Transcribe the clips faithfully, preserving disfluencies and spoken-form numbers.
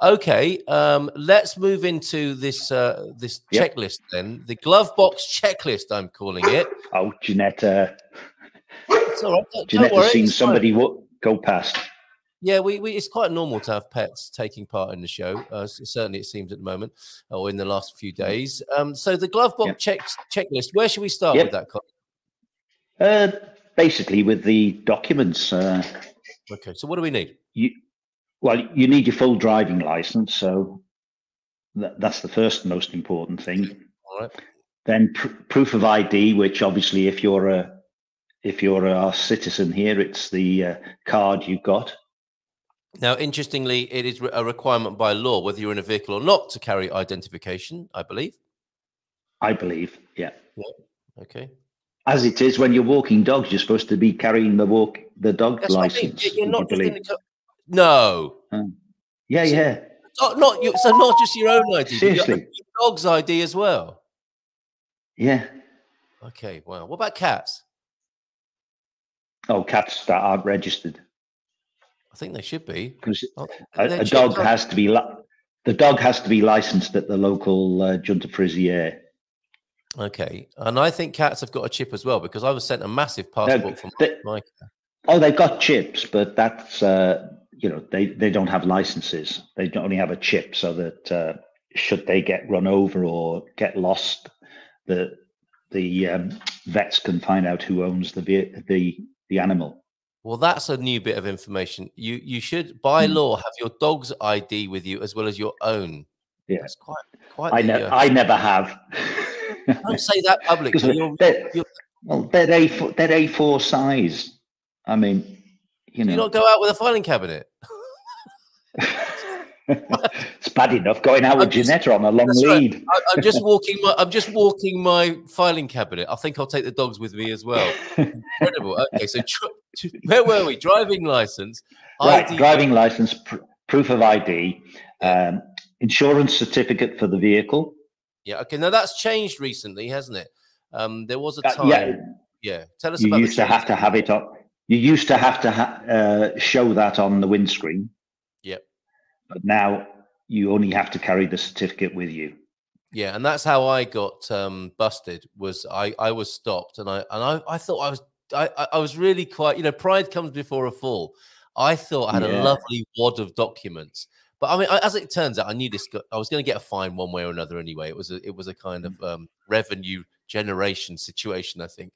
Okay, um, let's move into this uh, this yep. checklist then. The glove box checklist, I'm calling it. Oh, Jeanetta. It's all right. Jeanetta's seen it's somebody w go past. Yeah, we, we it's quite normal to have pets taking part in the show. Uh, certainly, it seems at the moment, or in the last few days. Um, so the glove box yep. checks checklist. Where should we start yep. with that, Colin? Uh, basically, with the documents. Uh, okay, so what do we need? You. Well, you need your full driving license, so that, that's the first most important thing. All right. Then pr proof of I D, which obviously, if you're a if you're our citizen here, it's the uh, card you got. Now, interestingly, it is a requirement by law whether you're in a vehicle or not to carry identification. I believe. I believe, yeah. yeah. Okay. As it is, when you're walking dogs, you're supposed to be carrying the walk the dog that's license. You're not No. Um, yeah, so, yeah. Not, not you, so not just your own I D. Seriously. Your dog's I D as well. Yeah. Okay, wow. What about cats? Oh, cats that aren't registered. I think they should be. Oh, a, a dog has to be the dog has to be licensed at the local uh, Junta Frisier. Okay, and I think cats have got a chip as well, because I was sent a massive passport no, from they, my cat. Oh, they've got chips, but that's... Uh, you know, they, they don't have licenses. They only have a chip, so that uh, should they get run over or get lost, the the um, vets can find out who owns the the the animal. Well, that's a new bit of information. You you should, by mm. law, have your dog's I D with you as well as your own. Yeah, that's quite quite. I never I never have. Don't say that publicly. You're, they're, you're... Well, they're A four, they're A four size. I mean. You know. Do you not go out with a filing cabinet? It's bad enough going out I'm with just, Jeanetta on a long lead. Right. I, I'm just walking my I'm just walking my filing cabinet. I think I'll take the dogs with me as well. Incredible. Okay, so where were we? Driving license, right, I D driving license, pr proof of I D, um, insurance certificate for the vehicle. Yeah. Okay. Now that's changed recently, hasn't it? Um, there was a time. Uh, yeah. yeah. Tell us you about. You used to have to have it on. You used to have to ha uh, show that on the windscreen. Yep. But now you only have to carry the certificate with you. Yeah, and that's how I got um, busted. Was I? I was stopped, and I and I, I thought I was I I was really quite. You know, pride comes before a fall. I thought I had yeah. a lovely wad of documents, but I mean, I, as it turns out, I knew this. I was going to get a fine one way or another anyway. It was a it was a kind mm-hmm. of um, revenue generation situation, I think.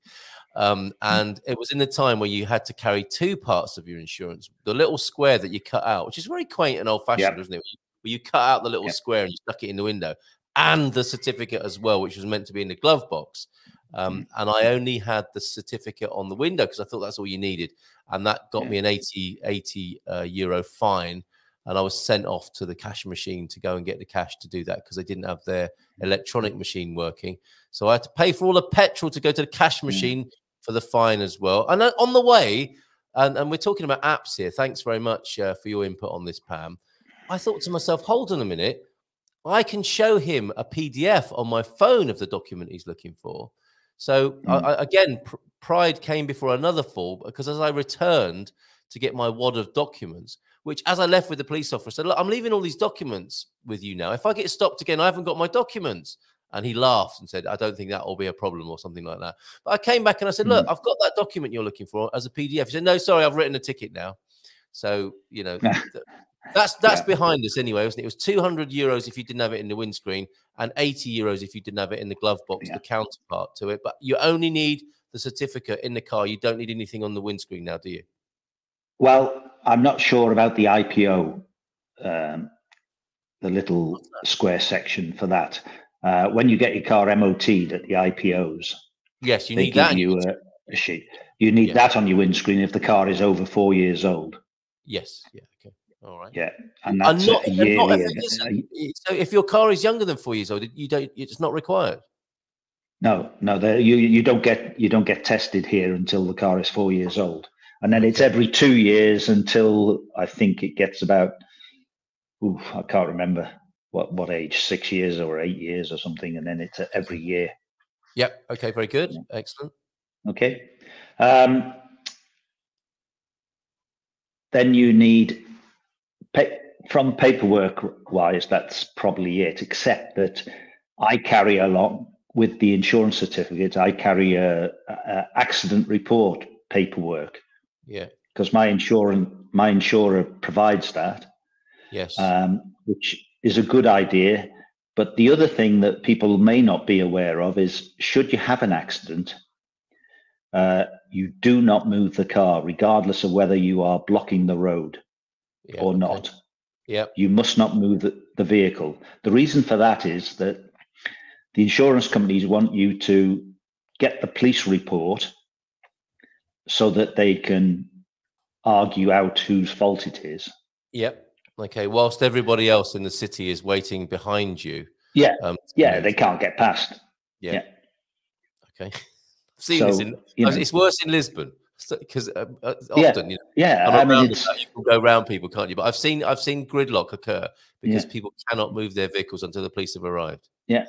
Um, and it was in the time where you had to carry two parts of your insurance, the little square that you cut out, which is very quaint and old fashioned, isn't it? Where you cut out the little yep. square and you stuck it in the window, and the certificate as well, which was meant to be in the glove box. Um, and I only had the certificate on the window because I thought that's all you needed. And that got yeah. me an eighty, eighty uh, euro fine. And I was sent off to the cash machine to go and get the cash to do that because they didn't have their electronic machine working. So I had to pay for all the petrol to go to the cash machine mm. for the fine as well. And on the way, and, and we're talking about apps here. Thanks very much uh, for your input on this, Pam. I thought to myself, hold on a minute. I can show him a P D F on my phone of the document he's looking for. So mm. I, I, again, pr pride came before another fall, because as I returned to get my wad of documents, which as I left with the police officer, I said, look, I'm leaving all these documents with you now. If I get stopped again, I haven't got my documents. And he laughed and said, I don't think that will be a problem, or something like that. But I came back and I said, look, mm. I've got that document you're looking for as a P D F. He said, no, sorry, I've written a ticket now. So, you know, th that's that's yeah. behind us anyway, wasn't it? It was two hundred euros if you didn't have it in the windscreen, and eighty euros if you didn't have it in the glove box, yeah. the counterpart to it. But you only need the certificate in the car. You don't need anything on the windscreen now, do you? Well, I'm not sure about the I P O, um, the little square section for that. Uh, when you get your car M O T'd at the I P Os, yes, you they need give that. You a, a sheet. You need yeah. that on your windscreen if the car is over four years old. Yes. Yeah. Okay. All right. Yeah, and that's and not, a year. Not if it so if your car is younger than four years old, you don't. It's not required. No, no. You you don't get you don't get tested here until the car is four years old. And then it's every two years until I think it gets about, oof, I can't remember what, what age, six years or eight years or something. And then it's every year. Yep. Okay. Very good. Yeah. Excellent. Okay. Um, then you need pay, from paperwork wise, that's probably it, except that I carry along with the insurance certificate, I carry a, a accident report paperwork. Yeah. Because my insurance, my insurer provides that. Yes. Um, which is a good idea. But the other thing that people may not be aware of is, should you have an accident, uh, you do not move the car, regardless of whether you are blocking the road yeah, or not. Okay. Yeah. You must not move the, the vehicle. The reason for that is that the insurance companies want you to get the police report so that they can argue out whose fault it is. Yep. Okay. Whilst everybody else in the city is waiting behind you. Yeah. Um, yeah. They can't get past. Yeah. yeah. Okay. I've seen so, this in, you know, it's worse in Lisbon because uh, often, yeah, you know, yeah, I mean, it's, you can go around people, can't you? But I've seen, I've seen gridlock occur because yeah. people cannot move their vehicles until the police have arrived. Yeah.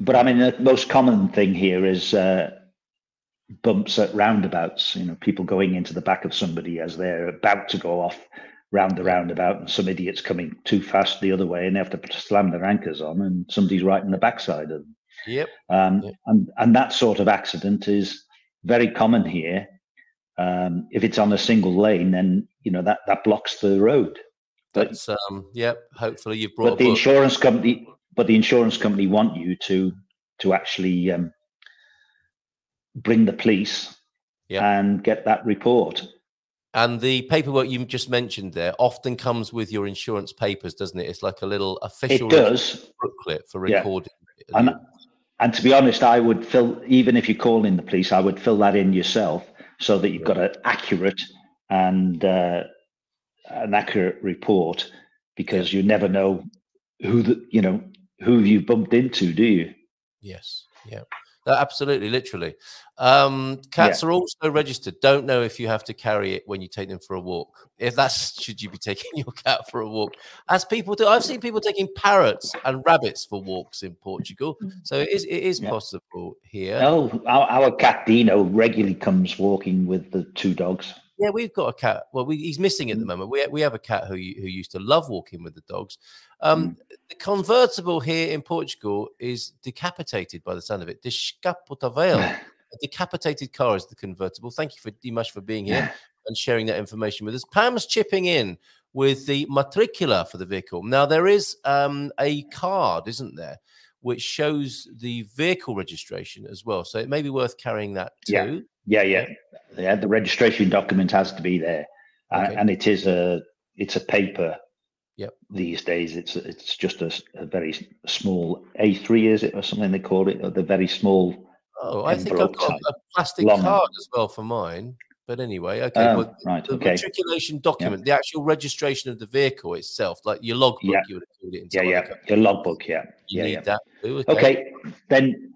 But I mean, the most common thing here is uh, bumps at roundabouts, you know, people going into the back of somebody as they're about to go off round the roundabout, and some idiot's coming too fast the other way and they have to slam their anchors on and somebody's right in the backside of them. Yep. Um, yep. And, and that sort of accident is very common here. Um, if it's on a single lane, then, you know, that, that blocks the road. But, That's, um, yeah, hopefully you've brought but the book. insurance company, but the insurance company want you to, to actually um, bring the police yep. and get that report. And the paperwork you just mentioned there often comes with your insurance papers, doesn't it? It's like a little official it does. booklet for recording. Yeah. And, and to be honest, I would fill, even if you call in the police, I would fill that in yourself so that you've got an accurate and uh, an accurate report, because you never know who the, you know, who you've bumped into, do you? Yes. Yeah. Absolutely, literally. Um, cats yeah. are also registered. Don't know if you have to carry it when you take them for a walk. If that's, should you be taking your cat for a walk? As people do, I've seen people taking parrots and rabbits for walks in Portugal. So it is, it is yeah. possible here. Oh, our, our cat Dino regularly comes walking with the two dogs. Yeah, we've got a cat. Well, we, he's missing at the moment. We we have a cat who who used to love walking with the dogs. Um, mm. The convertible here in Portugal is decapitated by the sound of it. Descapotável. A decapitated car is the convertible. Thank you for Dimash for being here yeah. and sharing that information with us. Pam's chipping in with the matricula for the vehicle. Now there is um, a card, isn't there, which shows the vehicle registration as well. So it may be worth carrying that too. Yeah. Yeah, yeah, yeah. The registration document has to be there, okay. and it is a it's a paper. Yep. These days, it's it's just a, a very small A three, is it, or something they call it, or the very small. Oh, I think I've got a plastic long. card as well for mine. But anyway, okay. Um, well, right, the okay. matriculation document, yeah. the actual registration of the vehicle itself, like your logbook, yeah. you would have called it. In yeah, yeah, country. your logbook, yeah. You yeah, need yeah. that. Too, okay. okay, then.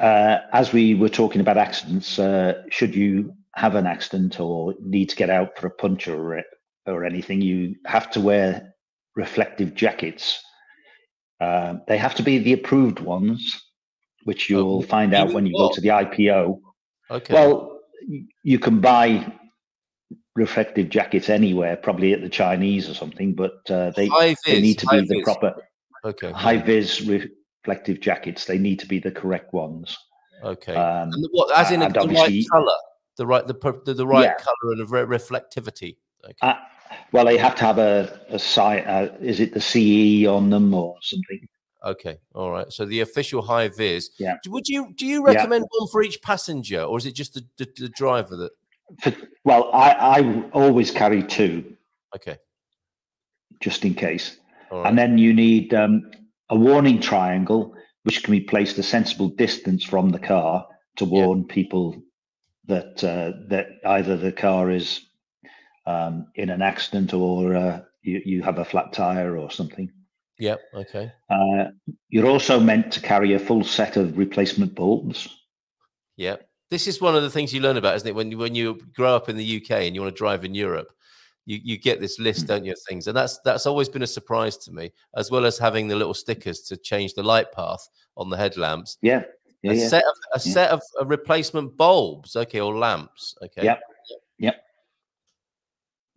Uh, as we were talking about accidents, uh, should you have an accident or need to get out for a puncture or, or anything, you have to wear reflective jackets. Uh, they have to be the approved ones, which you'll oh, find out when you what? go to the I P O. Okay. Well, you can buy reflective jackets anywhere, probably at the Chinese or something, but uh, they, they need to be the proper okay. high-vis reflective jackets. They need to be the correct ones. Okay. Um, and the, what, as in a, the right color, the right, the, the, the right yeah. color and the re reflectivity. Okay. Uh, well, they have to have a, a sign. Uh, is it the C E on them or something? Okay. All right. So the official high vis. Yeah. Would you, do you recommend yeah. one for each passenger, or is it just the, the, the driver that? For, well, I, I always carry two. Okay. Just in case. All right. And then you need, um, a warning triangle, which can be placed a sensible distance from the car to warn yeah. people that uh, that either the car is um, in an accident or uh, you, you have a flat tire or something. Yeah, okay. Uh, you're also meant to carry a full set of replacement bulbs. Yeah. This is one of the things you learn about, isn't it? When, when you grow up in the U K and you want to drive in Europe, You, you get this list, don't you, of things. And that's that's always been a surprise to me, as well as having the little stickers to change the light path on the headlamps. Yeah. yeah a yeah. set of a yeah. set of uh, replacement bulbs, okay, or lamps. Okay. Yep. Yep.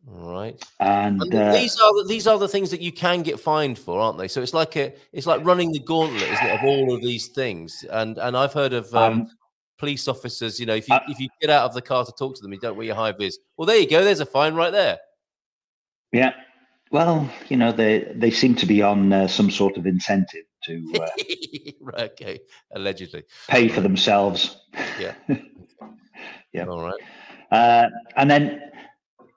All right. And, and uh, these are these are the things that you can get fined for, aren't they? So it's like a it's like running the gauntlet, isn't it, of all of these things. And and I've heard of um, um, police officers. You know, if you uh, if you get out of the car to talk to them, you don't wear your high vis. Well, there you go. There's a fine right there. Yeah. Well, you know, they they seem to be on uh, some sort of incentive to uh, right, okay, allegedly pay for themselves. Yeah. Yeah. All right. Uh, and then.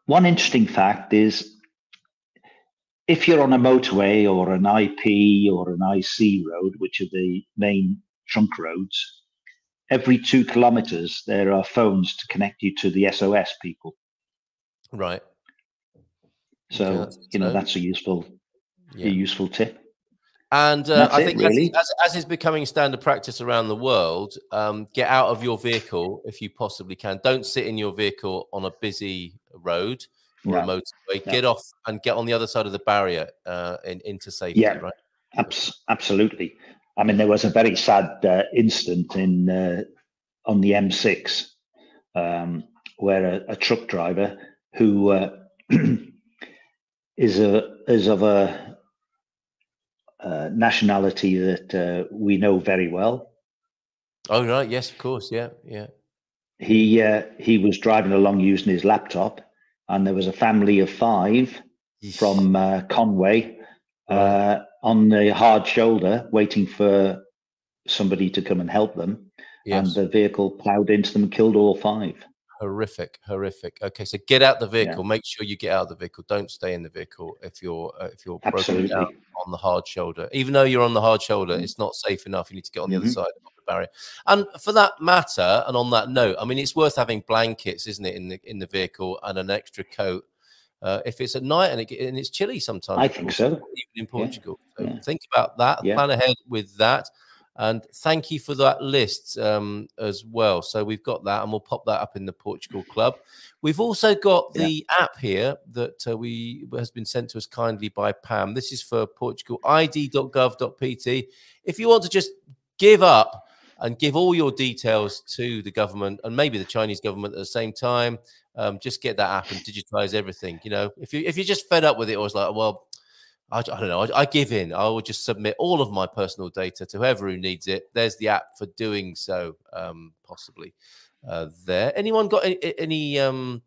One interesting fact is if you're on a motorway or an I P or an I C road, which are the main trunk roads, every two kilometers there are phones to connect you to the S O S people. Right. So, yeah, you know, that's a useful, yeah. a useful tip. And uh, I think it, really. as, as, as is becoming standard practice around the world, um, get out of your vehicle if you possibly can. Don't sit in your vehicle on a busy road or no. a motorway. No. Get off and get on the other side of the barrier uh, in, into safety. Yeah, right? Abs absolutely. I mean, there was a very sad uh, incident in uh, on the M six um, where a, a truck driver who uh, is, a, is of a... Uh, nationality that uh, we know very well. Oh right, yes, of course, yeah, yeah. He uh, he was driving along using his laptop, and there was a family of five from uh, Conway uh, on the hard shoulder, waiting for somebody to come and help them. Yes. And the vehicle ploughed into them, and killed all five. Horrific, horrific. Okay, so get out the vehicle. Yeah. Make sure you get out of the vehicle. Don't stay in the vehicle if you're uh, if you're broken down on the hard shoulder. Even though you're on the hard shoulder, mm-hmm. it's not safe enough. You need to get on the mm-hmm. other side of the barrier. And for that matter, and on that note, I mean, it's worth having blankets, isn't it, in the in the vehicle and an extra coat uh, if it's at night and it and it's chilly sometimes. I think so, even in Portugal. Yeah. So yeah. Think about that. Yeah. Plan ahead with that. And thank you for that list um, as well. So we've got that, and we'll pop that up in the Portugal Club. We've also got yeah. the app here that uh, we has been sent to us kindly by Pam. This is for Portugal, I D dot gov dot P T. If you want to just give up and give all your details to the government and maybe the Chinese government at the same time, um, just get that app and digitize everything. You know, if, you, if you're just fed up with it, or it's like, well, I, I don't know. I, I give in. I will just submit all of my personal data to whoever who needs it. There's the app for doing so, um, possibly uh, there. Anyone got any, any um,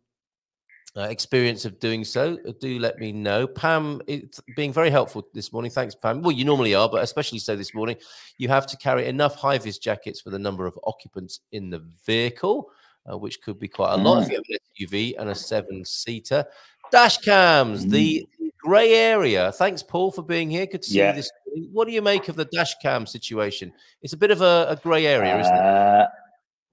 uh, experience of doing so? Do let me know. Pam, it's being very helpful this morning. Thanks, Pam. Well, you normally are, but especially so this morning. You have to carry enough high-vis jackets for the number of occupants in the vehicle, uh, which could be quite a lot if you have an S U V and a seven-seater. Dash cams, the grey area. Thanks, Paul, for being here. Good to see yeah. you this morning. What do you make of the dash cam situation? It's a bit of a, a grey area, isn't uh, it?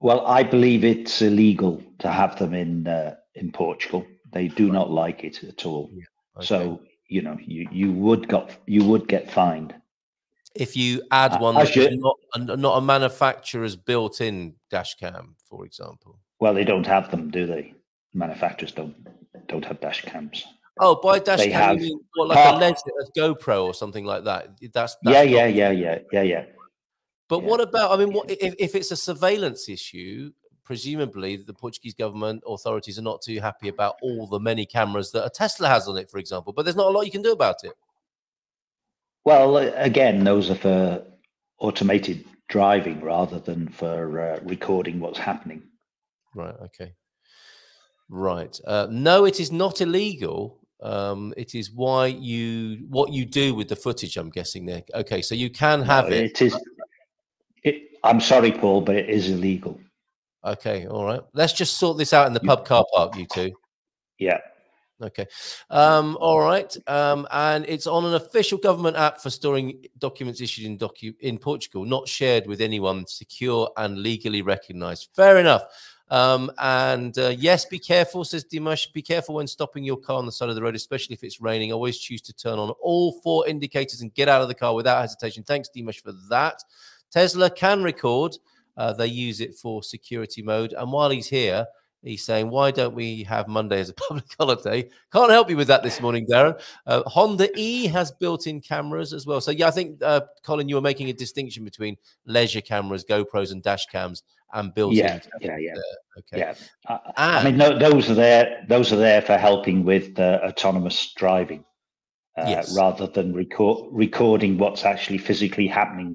Well, I believe it's illegal to have them in uh, in Portugal. They do not like it at all. Yeah. Okay. So you know, you you would got you would get fined if you add one uh, that's not a, not a manufacturer's built-in dash cam, for example. Well, they don't have them, do they? Manufacturers don't don't have dash cams. Oh, by dash they cam have, you mean what, like uh, a lens, a GoPro or something like that? That's, that's yeah, yeah, yeah, yeah, yeah, yeah. But yeah. what about? I mean, what if, if it's a surveillance issue? Presumably, the Portuguese government authorities are not too happy about all the many cameras that a Tesla has on it, for example. But there's not a lot you can do about it. Well, again, those are for automated driving rather than for uh, recording what's happening. Right. Okay. Right. Uh, no, it is not illegal. Um, it is why you what you do with the footage. I'm guessing there. Okay, so you can have no, it. It is. It, I'm sorry, Paul, but it is illegal. Okay. All right. Let's just sort this out in the you, pub car park, you two. Yeah. Okay. Um, all right. Um, and it's on an official government app for storing documents issued in docu in Portugal, not shared with anyone, secure and legally recognized. Fair enough. Um, and uh, yes, be careful, says Dimash. Be careful when stopping your car on the side of the road, especially if it's raining. Always choose to turn on all four indicators and get out of the car without hesitation. Thanks, Dimash, for that. Tesla can record. Uh, they use it for security mode. And while he's here, He's saying, why don't we have Monday as a public holiday? Can't help you with that this morning, Darren. Uh, Honda E has built-in cameras as well. So, yeah, I think, uh, Colin, you were making a distinction between leisure cameras, GoPros and dash cams, and built-in. Yeah, yeah, yeah. Uh, okay. Yeah. Uh, I mean, no, those are there. Those are there for helping with uh, autonomous driving, uh, yes. rather than record recording what's actually physically happening.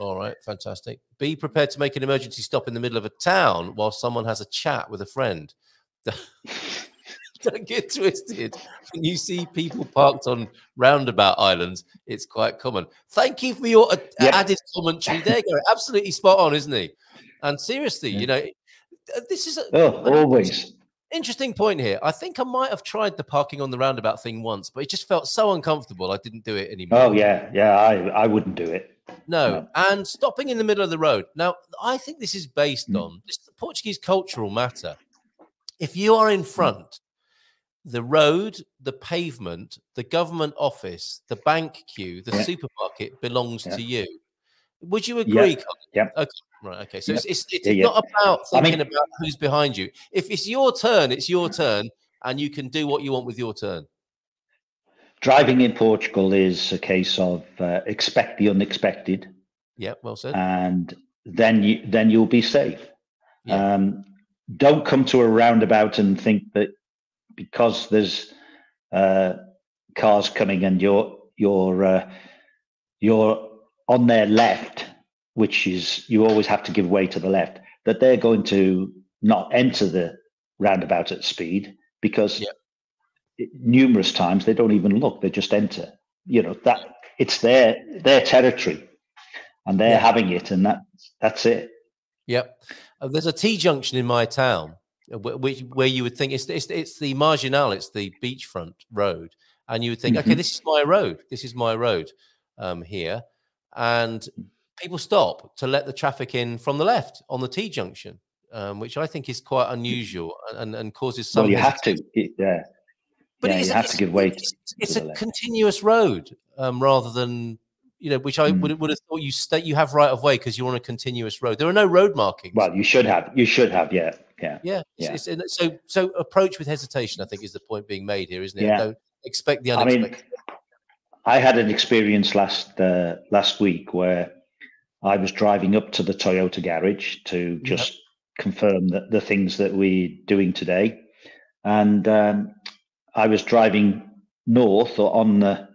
All right, fantastic. Be prepared to make an emergency stop in the middle of a town while someone has a chat with a friend. Don't get twisted. When you see people parked on roundabout islands, it's quite common. Thank you for your yeah. added commentary. There you go. Absolutely spot on, isn't he? And seriously, yeah. you know, this is... A, oh, always. Interesting point here. I think I might have tried the parking on the roundabout thing once, but it just felt so uncomfortable I didn't do it anymore. Oh, yeah. Yeah, I, I wouldn't do it. No, and stopping in the middle of the road. Now, I think this is based on this, the Portuguese cultural matter. If you are in front, the road, the pavement, the government office, the bank queue, the yeah. supermarket belongs yeah. to you. Would you agree? Yeah. yeah. Okay. Right. Okay. So yeah. it's it's, it's yeah, yeah. not about thinking I mean, about who's behind you. If it's your turn, it's your turn, and you can do what you want with your turn. Driving in Portugal is a case of uh, expect the unexpected. Yeah, well said. And then you then you'll be safe. Yeah. Um, don't come to a roundabout and think that because there's uh, cars coming and you're you're uh, you're on their left, which is you always have to give way to the left, that they're going to not enter the roundabout at speed because. Yeah. Numerous times they don't even look; they just enter. You know that it's their their territory, and they're yeah. having it, and that that's it. Yep. Uh, there's a T junction in my town, which where you would think it's it's it's the marginal, it's the beachfront road, and you would think, mm-hmm. okay, this is my road, this is my road um, here, and people stop to let the traffic in from the left on the T junction, um, which I think is quite unusual and and causes some. Well, you have to, yeah. But yeah, it is, you have it's, to give way. It's, it's a continuous road, um, rather than you know, which I mm. would would have thought you state you have right of way because you're on a continuous road. There are no road markings. Well, you should have. You should have. Yeah, yeah, yeah. yeah. It's, it's, so, so approach with hesitation. I think is the point being made here, isn't it? Yeah. Don't expect the unexpected. I mean, I had an experience last uh, last week where I was driving up to the Toyota garage to just yeah. confirm that the things that we're doing today, and. Um, I was driving north or on the,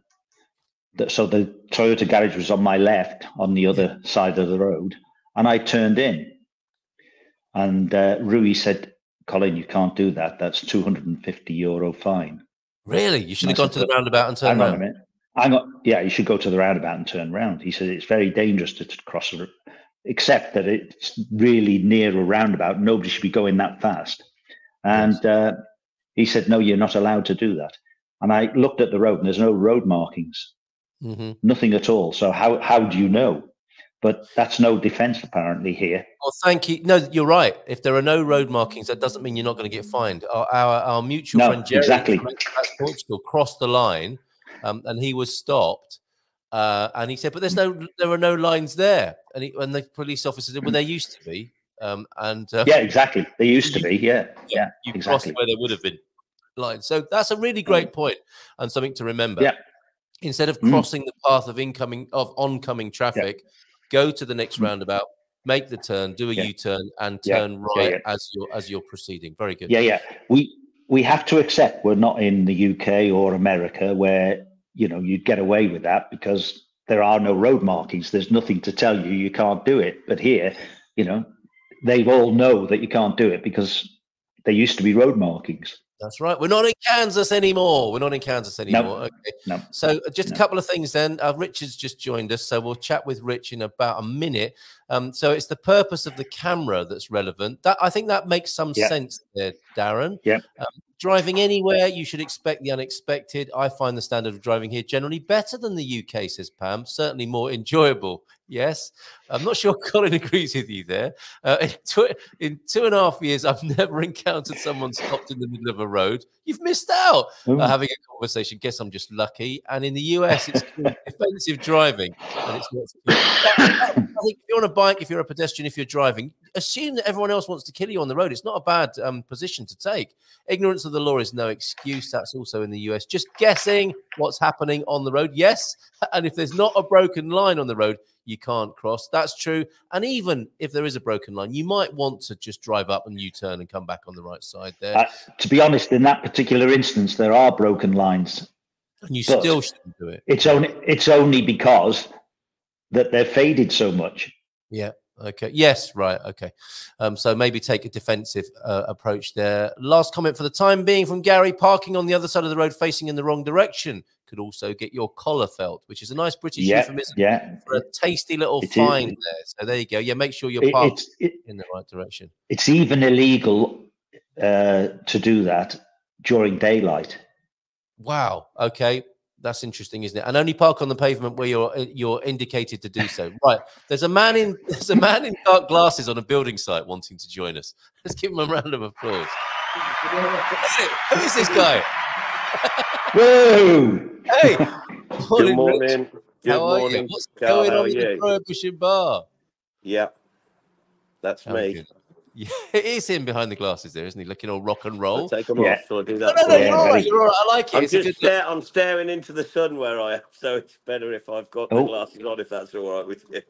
the, so the Toyota garage was on my left on the other yeah. side of the road, and I turned in. And uh, Rui said, Colin, you can't do that. That's two hundred and fifty euro fine. Really? You should and have gone said, to the roundabout and turned around. Hang on a minute. Hang on. Yeah, you should go to the roundabout and turn around. He said, it's very dangerous to cross the road, except that it's really near a roundabout. Nobody should be going that fast. And, yes. uh, he said, no, you're not allowed to do that. And I looked at the road and there's no road markings, mm-hmm. nothing at all. So how, how do you know? But that's no defense apparently here. Well, thank you. No, you're right. If there are no road markings, that doesn't mean you're not going to get fined. Our, our, our mutual no, friend Jerry exactly. from Portugal crossed the line um, and he was stopped. Uh, and he said, but there's no, there are no lines there. And, he, and the police officer said, well, there used to be. Um, and uh, yeah, exactly. They used to be. Yeah. Yeah. You exactly. crossed where there would have been lines. So that's a really great point and something to remember. Yeah. Instead of crossing mm. the path of incoming of oncoming traffic, yeah. go to the next mm. roundabout, make the turn, do a yeah. U-turn and turn yeah. right yeah, yeah. as you're as you're proceeding. Very good. Yeah, yeah. We we have to accept we're not in the U K or America where you know you'd get away with that because there are no road markings. There's nothing to tell you you can't do it. But here, you know. They all know that you can't do it because there used to be road markings. That's right. We're not in Kansas anymore. We're not in Kansas anymore. No. Okay. No. So just no. a couple of things then. Uh, Richard's just joined us, so we'll chat with Rich in about a minute. Um, so it's the purpose of the camera that's relevant. That I think that makes some yeah. sense there, Darren. Yeah. Um, driving anywhere, you should expect the unexpected. I find the standard of driving here generally better than the U K, says Pam. Certainly more enjoyable. Yes, I'm not sure Colin agrees with you there. Uh, in, two, in two and a half years, I've never encountered someone stopped in the middle of a road. You've missed out mm. uh, having a conversation. Guess I'm just lucky. And in the U S, it's defensive driving. And it's not I think if you're on a bike, if you're a pedestrian, if you're driving, assume that everyone else wants to kill you on the road. It's not a bad um, position to take. Ignorance of the law is no excuse. That's also in the U S. Just guessing what's happening on the road. Yes, and if there's not a broken line on the road, you can't cross. That's true. And even if there is a broken line, you might want to just drive up and U-turn and come back on the right side there. Uh, to be honest, in that particular instance, there are broken lines. And you still shouldn't do it. It's only, it's only because that they're faded so much. Yeah. Okay. Yes. Right. Okay. Um, so maybe take a defensive uh, approach there. Last comment for the time being from Gary. Parking on the other side of the road facing in the wrong direction could also get your collar felt, which is a nice British yeah, euphemism yeah. for a tasty little it fine is. there. So there you go. Yeah. Make sure you're parked it, it, in the right direction. It's even illegal uh, to do that during daylight. Wow. Okay. That's interesting, isn't it? And only park on the pavement where you're you're indicated to do so. Right. There's a man in there's a man in dark glasses on a building site wanting to join us. Let's give him a round of applause. That's it. Who is this guy? Whoa! Hey. Good morning. Good how morning. Are you? What's Carl, going on in the Prohibition Bar? Yeah, that's Sounds me. Good. Yeah, it is him behind the glasses there, isn't he? Looking all rock and roll. I'll take him yeah. off, so I'll do that. No, no, no, you're all right, you're all right. I like it. I'm, it's just a good stare, I'm staring into the sun where I am, so it's better if I've got oh. the glasses on, if that's all right with you.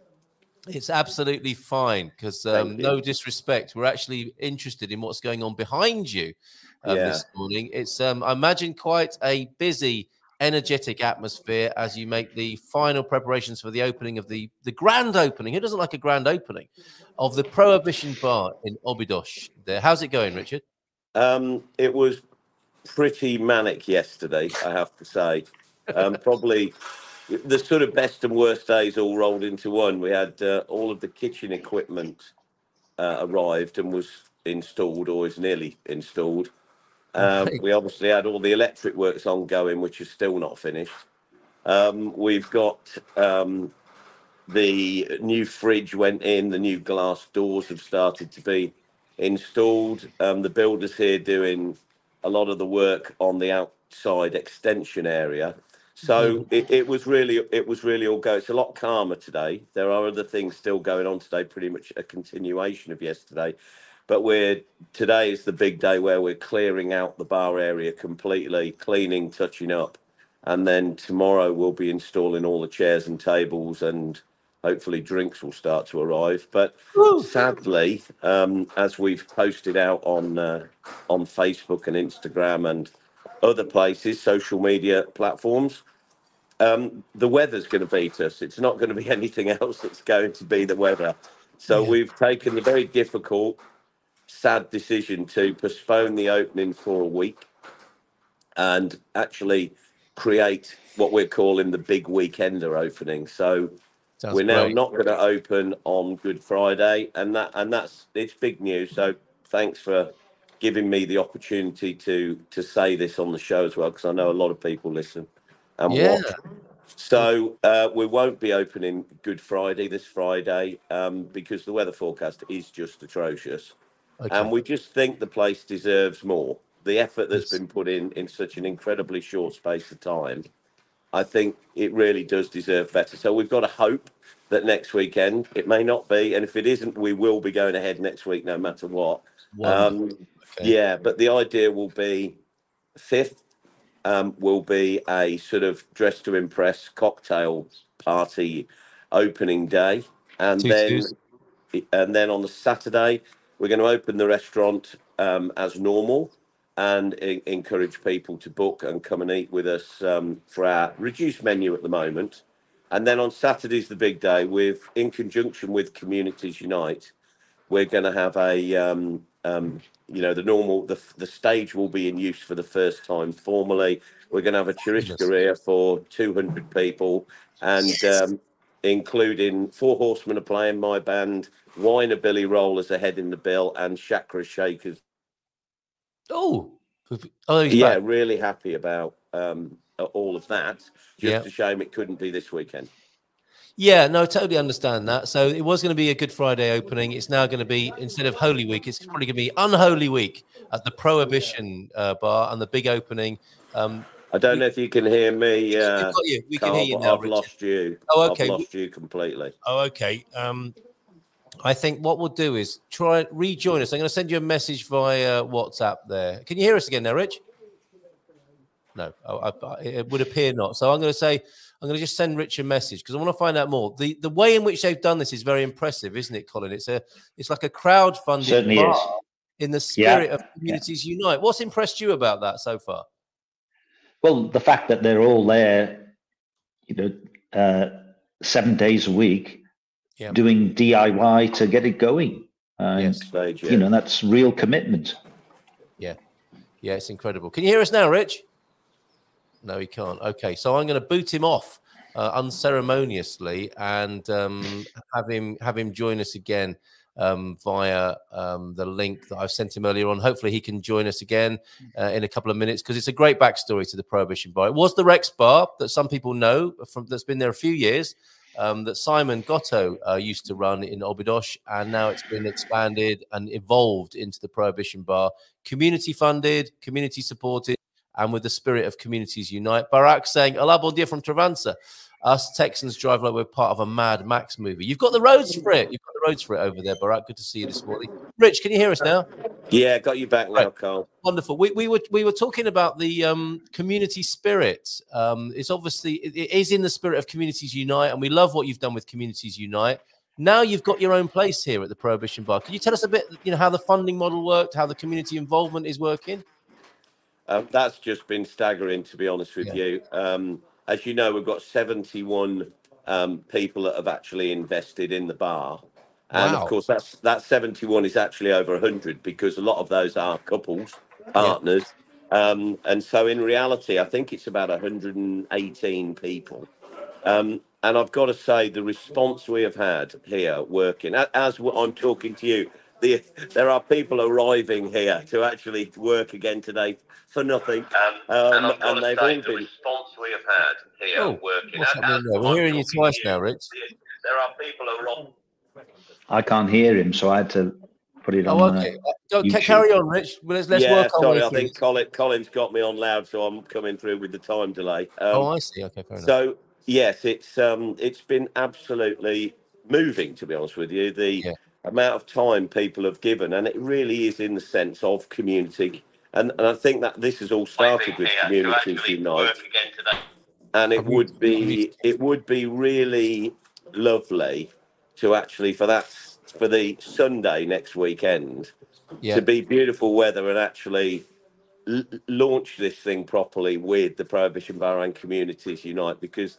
It's absolutely fine, because um, no disrespect. We're actually interested in what's going on behind you um, yeah. this morning. It's, um, I imagine, quite a busy, energetic atmosphere as you make the final preparations for the opening of the the grand opening. Who doesn't like a grand opening of the Prohibition Bar in Óbidos there? How's it going, Richard? Um it was pretty manic yesterday, I have to say. Um probably the sort of best and worst days all rolled into one. We had uh, all of the kitchen equipment uh, arrived and was installed, or is nearly installed. Um, we obviously had all the electric works ongoing, which is still not finished. Um, we've got um, the new fridge went in, the new glass doors have started to be installed. Um, the builders here doing a lot of the work on the outside extension area. So mm. it, it was really, it was really all go. It's a lot calmer today. There are other things still going on today, pretty much a continuation of yesterday. But we're today is the big day where we're clearing out the bar area completely, cleaning, touching up. And then tomorrow we'll be installing all the chairs and tables, and hopefully drinks will start to arrive. But Ooh. sadly, um, as we've posted out on, uh, on Facebook and Instagram and other places, social media platforms, um, the weather's going to beat us. It's not going to be anything else that's going to be the weather. So yeah. we've taken the very difficult, sad decision to postpone the opening for a week and actually create what we're calling the big weekender opening. So Sounds we're now great. not going to open on Good Friday, and that and that's it's big news. So thanks for giving me the opportunity to to say this on the show as well, because I know a lot of people listen and yeah. watch. So uh, we won't be opening Good Friday this Friday um, because the weather forecast is just atrocious. Okay. And we just think the place deserves more. The effort that's been put in in such an incredibly short space of time, I think it really does deserve better. So we've got to hope that next weekend it may not be. And if it isn't, we will be going ahead next week, no matter what. Um, okay. Yeah, but the idea will be fifth um, will be a sort of dress to impress cocktail party opening day. And then, and then on the Saturday, we're going to open the restaurant um, as normal and encourage people to book and come and eat with us um, for our reduced menu at the moment. And then on Saturday's the big day. We've, in conjunction with Communities Unite, we're going to have a, um, um, you know, the normal, the, the stage will be in use for the first time formally. We're going to have a churrascaria for two hundred people, and yes. um, including Four Horsemen are playing, my band, Winer Billy Rollers ahead in the bill, and Chakra Shakers. Oh, oh yeah, back. really happy about um, all of that. Just yeah. a shame it couldn't be this weekend. Yeah, no, totally understand that. So it was going to be a Good Friday opening. It's now going to be, instead of Holy Week, it's probably going to be Unholy Week at the Prohibition uh, Bar and the big opening. Um, I don't know if you can hear me. Uh, got you. We can Carl, hear you now, I've Richard. Lost you. Oh, okay. I've lost you completely. Oh, okay. Um, I think what we'll do is try and rejoin us. I'm going to send you a message via WhatsApp there. Can you hear us again now, Rich? No, I, I, it would appear not. So I'm going to say, I'm going to just send Rich a message because I want to find out more. The the way in which they've done this is very impressive, isn't it, Colin? It's a it's like a crowdfunded Certainly bar is. in the spirit yeah. of Communities yeah. Unite. What's impressed you about that so far? Well, the fact that they're all there, you know, uh, seven days a week, yeah. doing D I Y to get it going. Um, yes, stage, yeah. You know, that's real commitment. Yeah, yeah, it's incredible. Can you hear us now, Rich? No, he can't. Okay, so I'm going to boot him off uh, unceremoniously and um, have him have him join us again um, via um, the link that I've sent him earlier on. Hopefully, he can join us again uh, in a couple of minutes because it's a great backstory to the Prohibition Bar. It was the Rex Bar that some people know from that's been there a few years um, that Simon Gotto uh, used to run in Óbidos, and now it's been expanded and evolved into the Prohibition Bar, community funded, community supported. And with the spirit of Communities Unite. Barack saying, "Hola, bon dia from Travanza. Us Texans drive like we're part of a Mad Max movie." You've got the roads for it. You've got the roads for it over there, Barack. Good to see you this morning. Rich, can you hear us now? Yeah, got you back now, right. Carl. Wonderful. We, we, were, we were talking about the um, community spirit. Um, it's obviously, it, it is in the spirit of Communities Unite, and we love what you've done with Communities Unite. Now you've got your own place here at the Prohibition Bar. Can you tell us a bit, you know, how the funding model worked, how the community involvement is working? Um, that's just been staggering, to be honest with yeah. you. Um, as you know, we've got seventy-one um, people that have actually invested in the bar. And wow. of course, that's, that seventy-one is actually over one hundred because a lot of those are couples, partners. Yeah. Um, and so in reality, I think it's about one hundred eighteen people. Um, and I've got to say, the response we have had here working, as I'm talking to you, The, there are people arriving here to actually work again today for nothing. Um, um, and, and they've all been... The response we have had here oh, working... What's happening there? We're hearing you twice now, Rich. There are people arriving... I can't hear him, so I had to put it on. Oh, okay. Uh, carry on, Rich. Let's, let's yeah, work on sorry, I think is. Colin, Colin's got me on loud, so I'm coming through with the time delay. Um, oh, I see. Okay, fair enough. So, yes, it's, um, it's been absolutely moving, to be honest with you. The... Yeah. amount of time people have given, and it really is in the sense of community, and, and I think that this has all started with Communities Unite, and it would be it would be really lovely to actually for that for the Sunday next weekend yeah. to be beautiful weather and actually l launch this thing properly with the Prohibition Bar and Communities Unite, because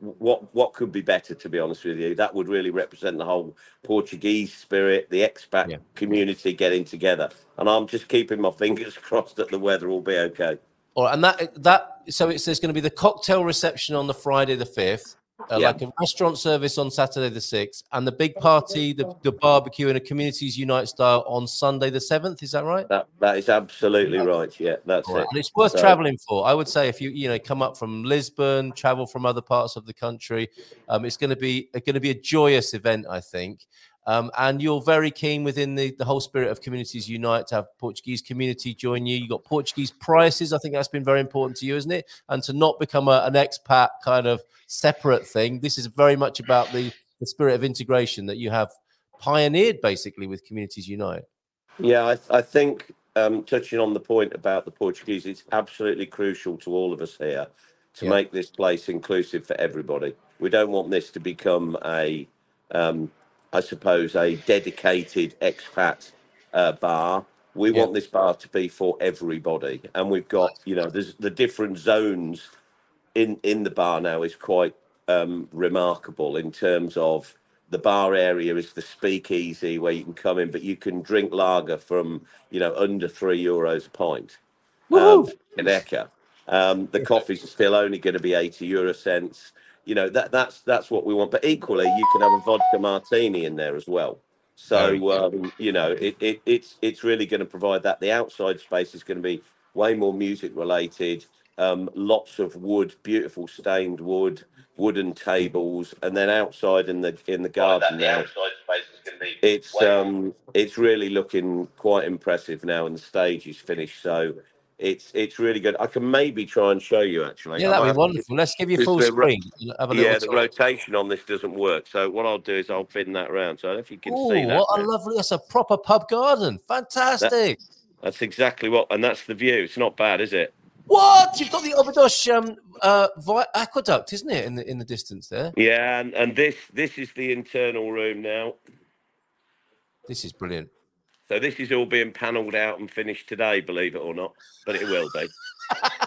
What what could be better, to be honest with you? That would really represent the whole Portuguese spirit, the expat yeah. community getting together. And I'm just keeping my fingers crossed that the weather will be okay. All right, and that that so it's there's going to be the cocktail reception on the Friday the fifth, uh, yeah. like a restaurant service on Saturday the sixth, and the big party, the, the barbecue in a Communities Unite style on Sunday the seventh. Is that right? That that is absolutely yeah. right. Yeah, that's right. it. And it's worth so, traveling for. I would say if you you know come up from Lisbon, travel from other parts of the country, um, it's going to be going to be a joyous event, I think. Um, and you're very keen within the, the whole spirit of Communities Unite to have Portuguese community join you. You've got Portuguese prices. I think that's been very important to you, isn't it? And to not become a, an expat kind of separate thing. This is very much about the, the spirit of integration that you have pioneered, basically, with Communities Unite. Yeah, I, I think um, touching on the point about the Portuguese, it's absolutely crucial to all of us here to yeah. make this place inclusive for everybody. We don't want this to become a... Um, I suppose, a dedicated expat uh, bar. We yeah. want this bar to be for everybody. And we've got, you know, there's the different zones in, in the bar now is quite um, remarkable in terms of the bar area is the speakeasy where you can come in, but you can drink lager from, you know, under three euros a pint. Um, um, the coffee's still only going to be eighty euro cents. You know, that that's that's what we want. But equally, you can have a vodka martini in there as well. So, um, you know, it, it, it's it's really going to provide that. The outside space is going to be way more music related. um, lots of wood, beautiful stained wood, wooden tables, and then outside in the in the garden. Oh, that, now, the outside space is going to be it's um, it's really looking quite impressive now, and the stage is finished. So it's it's really good. I can maybe try and show you actually. Yeah, that'd be wonderful. Let's give you full screen. Have a yeah, the time. Rotation on this doesn't work. So what I'll do is I'll bin that round. So I don't know if you can Ooh, see that. What a lovely! That's a proper pub garden. Fantastic. That, that's exactly what, and that's the view. It's not bad, is it? What? You've got the Óbidos um, uh, aqueduct, isn't it, in the in the distance there? Yeah, and, and this this is the internal room now. This is brilliant. So this is all being panelled out and finished today, believe it or not, but it will be.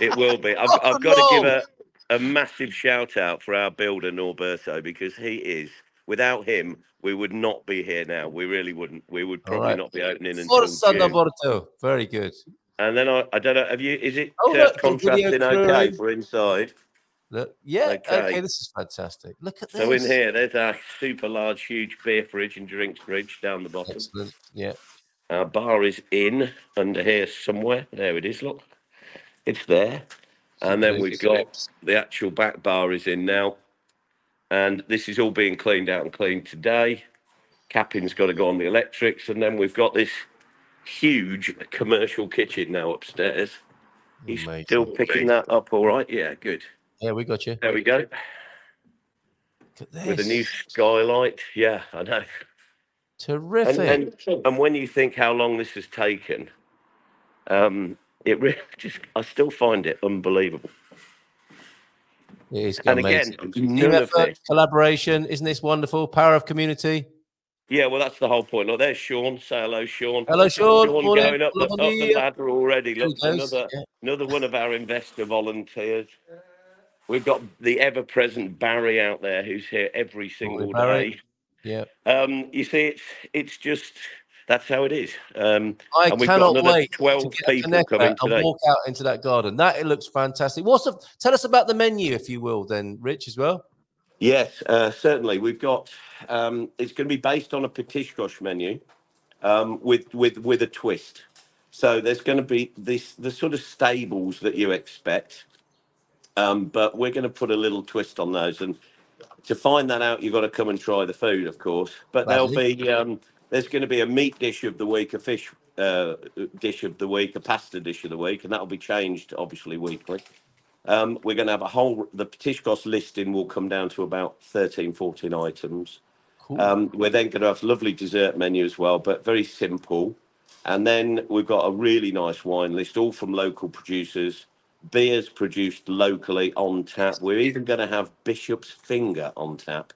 It will be. I've, oh, I've got no. to give a, a massive shout out for our builder, Norberto, because he is. Without him, we would not be here now. We really wouldn't. We would probably right. not be opening until June. Very good. And then I, I don't know, have you, is it oh, uh, look, contrasting okay for inside? Look, yeah, okay. okay, this is fantastic. Look at this. So in here, there's our super large, huge beer fridge and drinks fridge down the bottom. Excellent, yeah. Our bar is in under here somewhere. There it is, look. It's there. And then we've got the actual back bar is in now. And this is all being cleaned out and cleaned today. Capping's got to go on the electrics. And then we've got this huge commercial kitchen now upstairs. He's Amazing. still picking that up all right. Yeah, good. Yeah, we got you. There we go. Look at this. With a new skylight. Yeah, I know. Terrific. And, and, and when you think how long this has taken, um, it really just, I still find it unbelievable. It is and amazing. Again, none of this. Collaboration. Isn't this wonderful? Power of community. Yeah, well, that's the whole point. Look, there's Sean. Say hello, Sean. Hello, Sean. Sean going up the, up the ladder already. Look, another, yeah. another one of our investor volunteers. We've got the ever-present Barry out there who's here every single day. Yeah. Um, you see, it's it's just, that's how it is. Um, I and we've cannot got another wait twelve to people coming today. And walk out into that garden. That, it looks fantastic. What's the, tell us about the menu, if you will, then, Rich, as well. Yes, uh, certainly. We've got, um, it's going to be based on a Petishkosh menu um, with, with, with a twist. So there's going to be this, the sort of stables that you expect, um, but we're going to put a little twist on those. And to find that out, you've got to come and try the food, of course. But there'll be, um, there's going to be a meat dish of the week, a fish uh, dish of the week, a pasta dish of the week, and that'll be changed, obviously, weekly. Um, we're going to have a whole, the Petishkosh listing will come down to about thirteen, fourteen items. Cool. Um, we're then going to have a lovely dessert menu as well, but very simple. And then we've got a really nice wine list, all from local producers, beers produced locally on tap. We're even going to have Bishop's Finger on tap.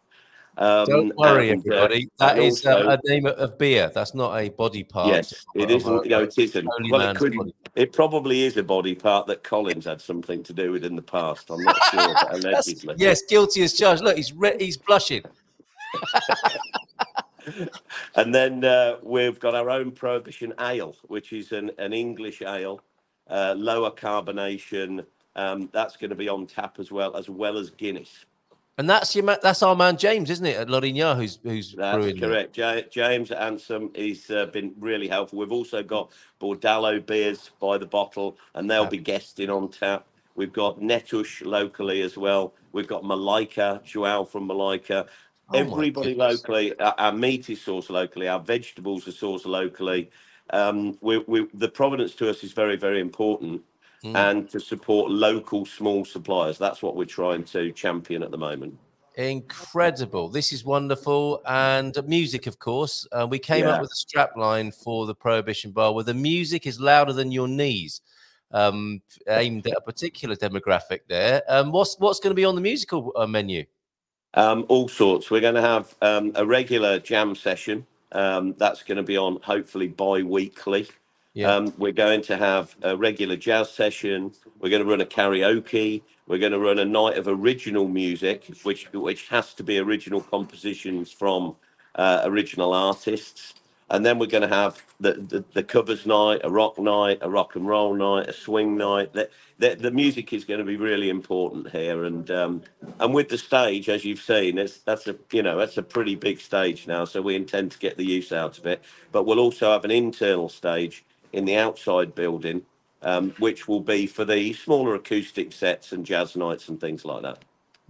Um, Don't worry, and, everybody. Uh, that is also, uh, a name of beer. That's not a body part. Yes, it isn't. No, it isn't. Well, it, could, it probably is a body part that Colin's had something to do with in the past. I'm not sure. But allegedly. Yes, guilty as charged. Look, he's re he's blushing. And then uh, we've got our own Prohibition Ale, which is an, an English ale, uh, lower carbonation. Um, that's going to be on tap as well, as well as Guinness. And that's your that's our man James, isn't it? At Loringa, who's who's that's brewing correct. J James Ansem, he's uh, been really helpful. We've also got Bordallo beers by the bottle, and they'll be guesting on tap. We've got Netush locally as well. We've got Malaika Joao from Malaika. Oh, everybody locally. Our, our meat is sourced locally. Our vegetables are sourced locally. Um, we, we, the provenance to us is very very important. Mm. And to support local small suppliers. That's what we're trying to champion at the moment. Incredible. This is wonderful. And music, of course. Uh, we came yeah. up with a strap line for the Prohibition Bar where the music is louder than your knees, um, aimed at a particular demographic there. Um, what's, what's going to be on the musical uh, menu? Um, all sorts. We're going to have um, a regular jam session. Um, that's going to be on hopefully bi-weekly. Yeah. Um, we're going to have a regular jazz session. We're going to run a karaoke. We're going to run a night of original music, which which has to be original compositions from uh, original artists. And then we're going to have the, the, the covers night, a rock night, a rock and roll night, a swing night. The, the, the music is going to be really important here. And um, and with the stage, as you've seen, it's, that's a you know that's a pretty big stage now. So we intend to get the use out of it. But we'll also have an internal stage in the outside building um, which will be for the smaller acoustic sets and jazz nights and things like that.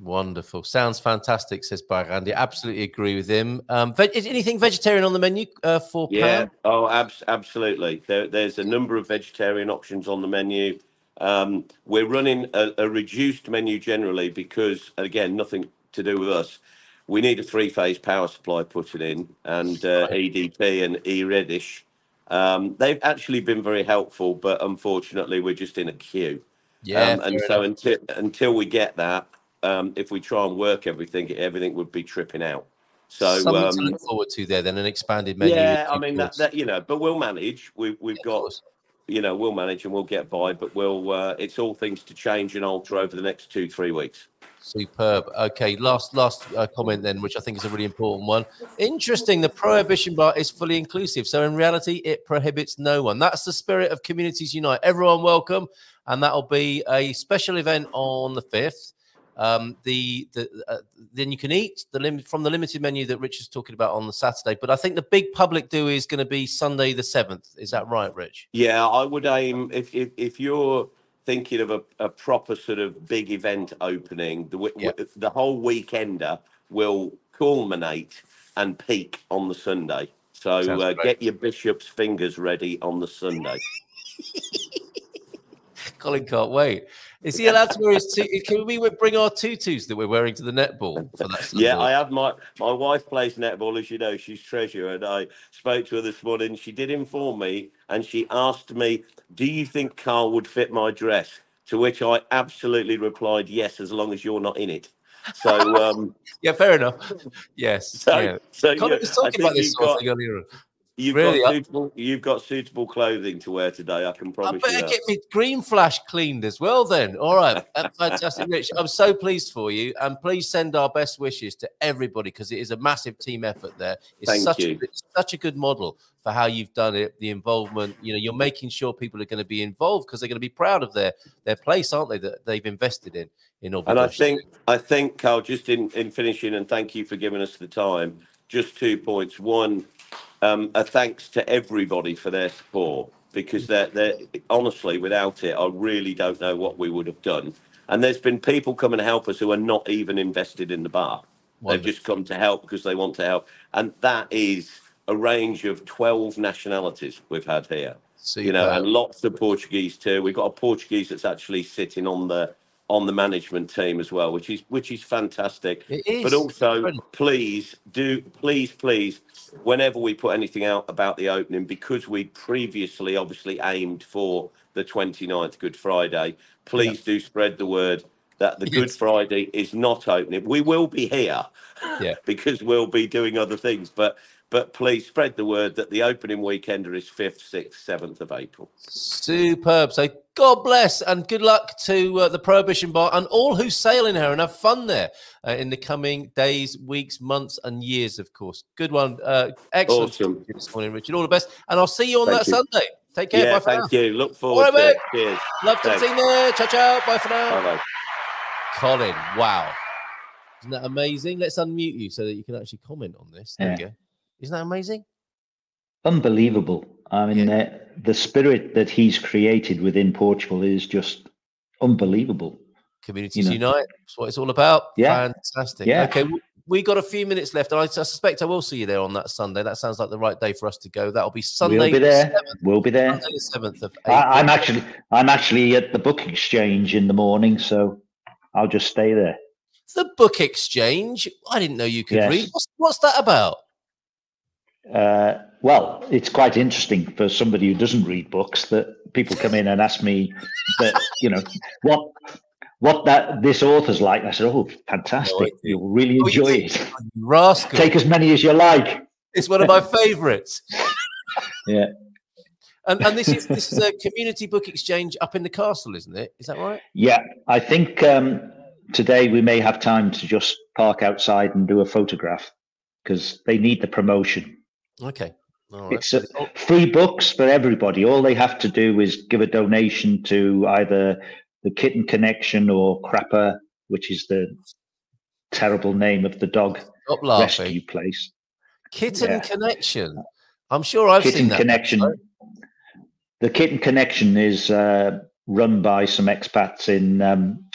Wonderful. Sounds fantastic, says Barandi. Absolutely agree with him. Um, is anything vegetarian on the menu uh, for Pam? Yeah, oh, ab absolutely. There, there's a number of vegetarian options on the menu. Um, we're running a, a reduced menu generally because, again, nothing to do with us. We need a three-phase power supply putting in, and uh, E D P and E-Reddish. Um, they've actually been very helpful, but unfortunately, we're just in a queue. Yeah, um, and so until, until we get that, Um, if we try and work everything, everything would be tripping out. So something um, to look forward to there, then an expanded menu. Yeah, I mean that, that, you know, but we'll manage. We, we've yeah, got, you know, we'll manage and we'll get by. But we'll, uh, it's all things to change and alter over the next two, three weeks. Superb. Okay, last last uh, comment then, which I think is a really important one. Interesting. The Prohibition Bar is fully inclusive, so in reality, it prohibits no one. That's the spirit of Communities Unite. Everyone welcome, and that'll be a special event on the fifth. Um, the, the uh, then you can eat the lim from the limited menu that Rich is talking about on the Saturday. But I think the big public do is going to be Sunday the seventh. Is that right, Rich? Yeah, I would aim, if if, if you're thinking of a, a proper sort of big event opening, the, yeah. the whole weekender will culminate and peak on the Sunday. So uh, get your bishop's fingers ready on the Sunday. Colin can't wait. Is he allowed to wear his two? Can we bring our tutus that we're wearing to the netball? For that yeah, I have my my wife plays netball, as you know. She's treasurer, and I spoke to her this morning. She did inform me, and she asked me, "Do you think Carl would fit my dress?" To which I absolutely replied, "Yes, as long as you're not in it." So um, yeah, fair enough. Yes. So, yeah. so Colin was talking about this sort of thing earlier. You've, really? got suitable, you've got suitable clothing to wear today, I can promise you. I better you get me green flash cleaned as well then. All right. That's fantastic, Rich. I'm so pleased for you. And please send our best wishes to everybody because it is a massive team effort there. It's Thank such you. A, it's such a good model for how you've done it, the involvement. You know, you're making sure people are going to be involved because they're going to be proud of their, their place, aren't they, that they've invested in. in Óbidos. And I think, I think, Carl, just in, in finishing, and thank you for giving us the time, just two points. One, Um, a thanks to everybody for their support, because they're, they're, honestly, without it, I really don't know what we would have done. And there's been people come and help us who are not even invested in the bar. Wonderful. They've just come to help because they want to help. And that is a range of twelve nationalities we've had here. Super. You know, and lots of Portuguese too. We've got a Portuguese that's actually sitting on the on the management team as well, which is which is fantastic. It is. But also, please do, please, please, whenever we put anything out about the opening, because we previously obviously aimed for the twenty-ninth Good Friday, please yeah. do spread the word that the Good Friday is not opening. We will be here yeah. because we'll be doing other things, but But please spread the word that the opening weekender is fifth, sixth, seventh of April. Superb. So God bless and good luck to uh, the Prohibition Bar and all who sail in here and have fun there uh, in the coming days, weeks, months and years, of course. Good one. Uh, excellent awesome. This morning, Richard. All the best. And I'll see you on thank that you. Sunday. Take care. Yeah, bye for thank now. Thank you. Look forward right, to it. Cheers. Love to see you there. Ciao, ciao. Bye for now. Bye-bye. Colin, wow. Isn't that amazing? Let's unmute you so that you can actually comment on this. There yeah. you go. Isn't that amazing? Unbelievable. I mean, yeah. uh, the spirit that he's created within Portugal is just unbelievable. Communities you know? Unite. That's what it's all about. Yeah. Fantastic. Yeah. Okay. We, we got a few minutes left. And I, I suspect I will see you there on that Sunday. That sounds like the right day for us to go. That'll be Sunday. We'll be there. seventh, we'll be there. Sunday the seventh of April. I, I'm actually, I'm actually at the Book Exchange in the morning, so I'll just stay there. The Book Exchange? I didn't know you could yes. read. What's, what's that about? Uh, well, it's quite interesting for somebody who doesn't read books that people come in and ask me that, you know, what what that this author's like. And I said, oh, fantastic. You'll really enjoy oh, you it. Rascal. Take as many as you like. It's one of my favourites. yeah. And, and this is this is a community book exchange up in the castle, isn't it? Is that right? Yeah. I think um, today we may have time to just park outside and do a photograph because they need the promotion. Okay. All right. It's uh, free books for everybody. All they have to do is give a donation to either the Kitten Connection or Crapper, which is the terrible name of the dog rescue place. Kitten yeah. Connection. I'm sure I've Kitten seen that. Kitten Connection. The Kitten Connection is uh, run by some expats in um,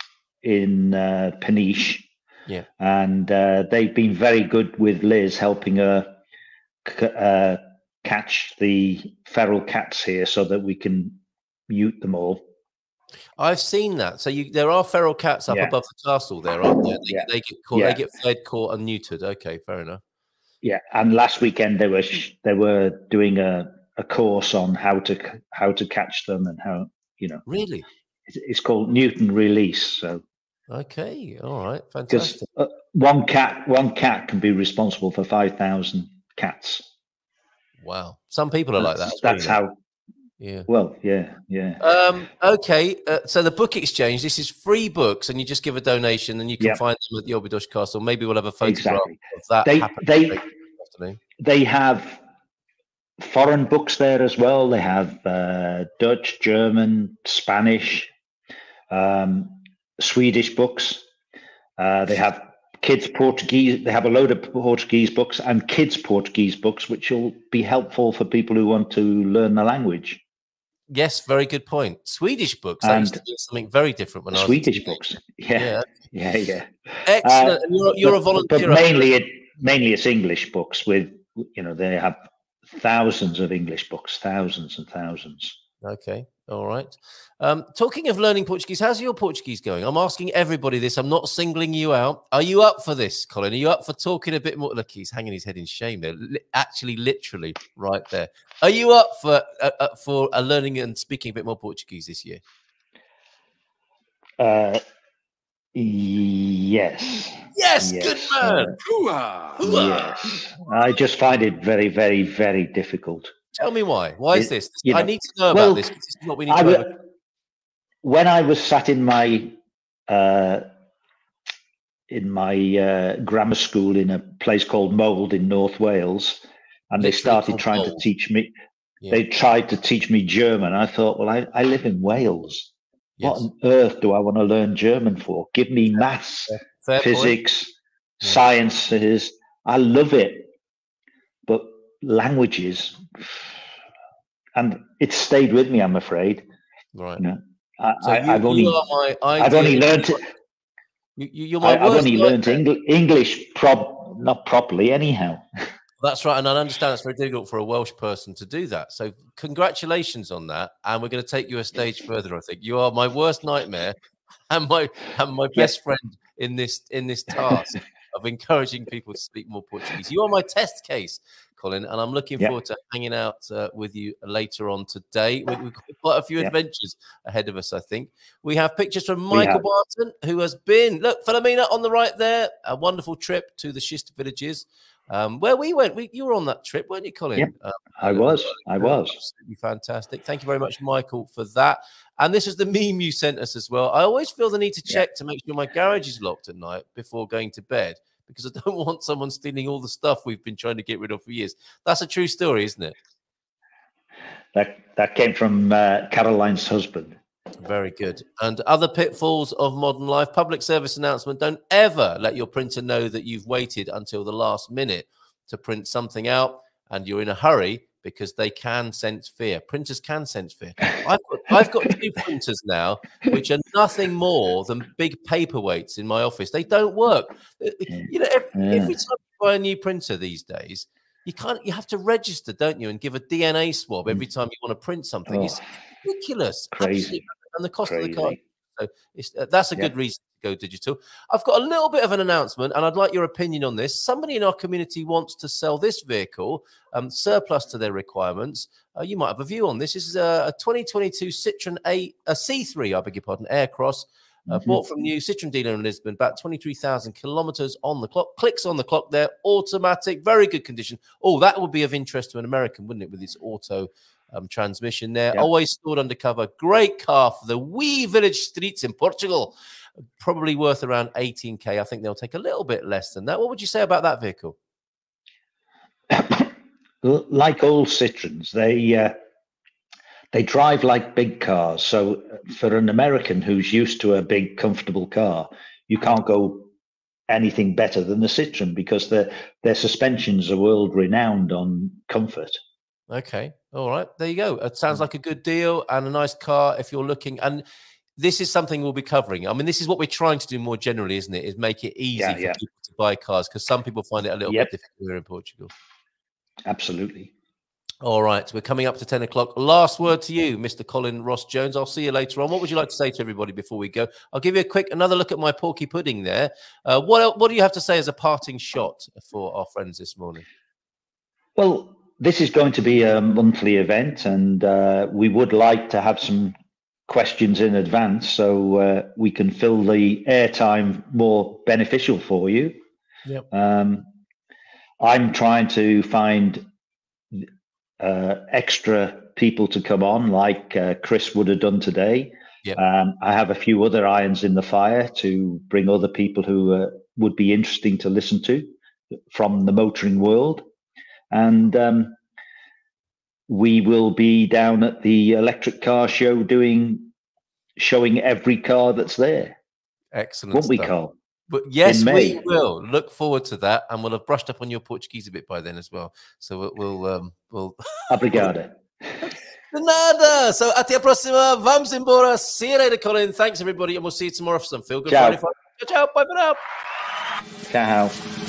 in uh, Paniche. Yeah. And uh, they've been very good with Liz, helping her c uh, catch the feral cats here so that we can mute them all. I've seen that. So you, there are feral cats up yeah. above the castle there, aren't there? They, yeah. they get caught, yeah. they get fed, caught, and neutered. Okay, fair enough. Yeah, and last weekend they were sh they were doing a, a course on how to how to catch them and how, you know. Really? It's, it's called Newton Release. So. Okay, all right, fantastic. Because uh, one cat, one cat can be responsible for five thousand cats. Wow, some people are that's, like that. That's really. how. Yeah. Well, yeah, yeah. Um, okay, uh, so the book exchange. This is free books, and you just give a donation, and you can yep. find them at the Óbidos Castle. Maybe we'll have a photograph exactly. of that. They they afternoon. they have foreign books there as well. They have uh, Dutch, German, Spanish. Um, Swedish books. Uh, they have kids Portuguese. They have a load of Portuguese books and kids Portuguese books, which will be helpful for people who want to learn the language. Yes, very good point. Swedish books. And I used to do something very different when I was Swedish books. Yeah, yeah, yeah. yeah. Excellent. Uh, you're you're but, a volunteer. But mainly, it, mainly it's English books. With you know, they have thousands of English books, thousands and thousands. Okay. All right. Um, talking of learning Portuguese, how's your Portuguese going? I'm asking everybody this. I'm not singling you out. Are you up for this, Colin? Are you up for talking a bit more? Look, he's hanging his head in shame there. Li actually, literally, right there. Are you up for uh, up for uh, learning and speaking a bit more Portuguese this year? Uh, yes. Yes, yes. Good man. Uh, Hoo-ah. Hoo-ah. Yes. I just find it very, very, very difficult. Tell me why. Why is this? You know, I need to know well, about this. This is what we need I to know. When I was sat in my uh, in my uh, grammar school in a place called Mold in North Wales, and they started trying to teach me, yeah. they tried to teach me German. I thought, well, I, I live in Wales. Yes. What on earth do I want to learn German for? Give me maths, Fair physics, point. sciences. I love it. But languages, and it stayed with me, I'm afraid. Right. You know, I, so I, you, I've only, I've only learned, you, you, I, I've only learned English, English prob, not properly, anyhow. That's right, and I understand it's very difficult for a Welsh person to do that. So congratulations on that, and we're going to take you a stage further. I think you are my worst nightmare, and my and my best friend in this in this task of encouraging people to speak more Portuguese. You are my test case, Colin, and I'm looking yep. forward to hanging out uh, with you later on today. We, we've got quite a few yep. adventures ahead of us, I think. We have pictures from Michael Barton, who has been, look, Felamina on the right there, a wonderful trip to the Schist villages, um, where we went. We, you were on that trip, weren't you, Colin? Yep. Um, I was, I was. Absolutely fantastic. Thank you very much, Michael, for that. And this is the meme you sent us as well. I always feel the need to check yep. to make sure my garage is locked at night before going to bed, because I don't want someone stealing all the stuff we've been trying to get rid of for years. That's a true story, isn't it? That that came from uh, Caroline's husband. Very good. And other pitfalls of modern life. Public service announcement. Don't ever let your printer know that you've waited until the last minute to print something out and you're in a hurry, because they can sense fear. Printers can sense fear. I've got, I've got two printers now, which are nothing more than big paperweights in my office. They don't work. You know, every, yeah. every time you buy a new printer these days, you can't. You have to register, don't you, and give a D N A swab every time you want to print something. Oh, it's ridiculous, crazy, absolutely. And the cost crazy. of the card. So it's, uh, that's a yeah. good reason to go digital. I've got a little bit of an announcement, and I'd like your opinion on this. Somebody in our community wants to sell this vehicle, um, surplus to their requirements. Uh, you might have a view on this. This is a, a twenty twenty-two Citroen a, a C three, I beg your pardon, Aircross, uh, mm-hmm. bought from new Citroen dealer in Lisbon, about twenty-three thousand kilometers on the clock. Clicks on the clock there, automatic, very good condition. Oh, that would be of interest to an American, wouldn't it, with its auto Um, transmission there, yeah. always stored undercover. Great car for the wee village streets in Portugal. Probably worth around eighteen K. I think they'll take a little bit less than that. What would you say about that vehicle? Like all Citroens, they uh, they drive like big cars. So for an American who's used to a big, comfortable car, you can't go anything better than the Citroen, because their their suspensions are world renowned on comfort. Okay. All right. There you go. It sounds like a good deal and a nice car if you're looking. And this is something we'll be covering. I mean, this is what we're trying to do more generally, isn't it? Is make it easy yeah, for yeah. people to buy cars, because some people find it a little yep. bit difficult here in Portugal. Absolutely. All right. We're coming up to ten o'clock. Last word to you, Mister Colin Ross-Jones. I'll see you later on. What would you like to say to everybody before we go? I'll give you a quick, another look at my porky pudding there. Uh, what, what do you have to say as a parting shot for our friends this morning? Well, this is going to be a monthly event, and uh, we would like to have some questions in advance so uh, we can fill the airtime more beneficial for you. Yep. Um, I'm trying to find uh, extra people to come on, like uh, Chris would have done today. Yep. Um, I have a few other irons in the fire to bring other people who uh, would be interesting to listen to from the motoring world. And um, we will be down at the electric car show doing, showing every car that's there. Excellent. Won't we, Carl? But yes, we will. Look forward to that, and we'll have brushed up on your Portuguese a bit by then as well. So we'll, we'll, um, we'll. Obrigado. De nada. So até a próxima. Vamos embora. See you later, Colin. Thanks everybody, and we'll see you tomorrow for some feel good. Ciao. Ciao. Bye for now. Ciao.